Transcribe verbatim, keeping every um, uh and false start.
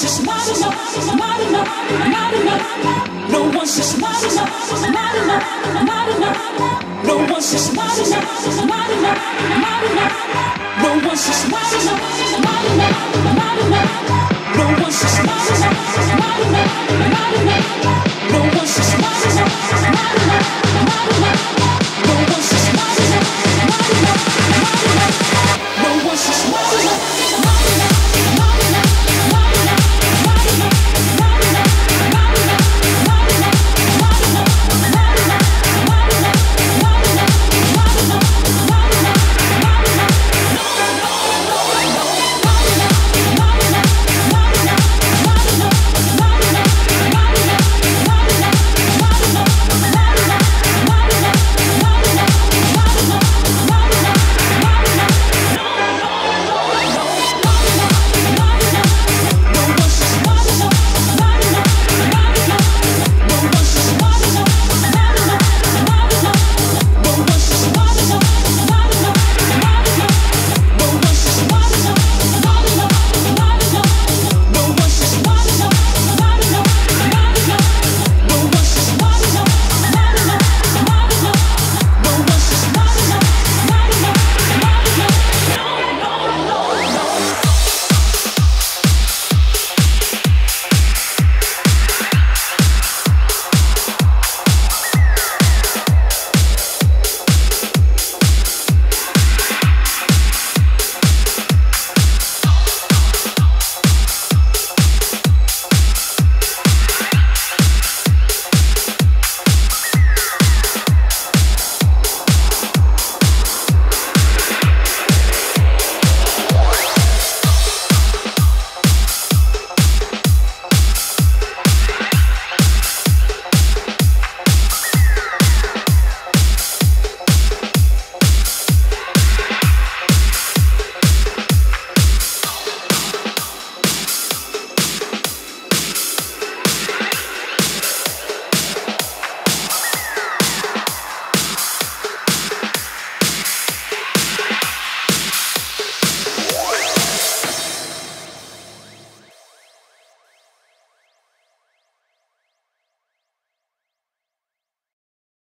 says not enough, not enough, not enough. No one says not enough, not enough, not enough. No one says not enough, not enough, not enough. No one says not enough.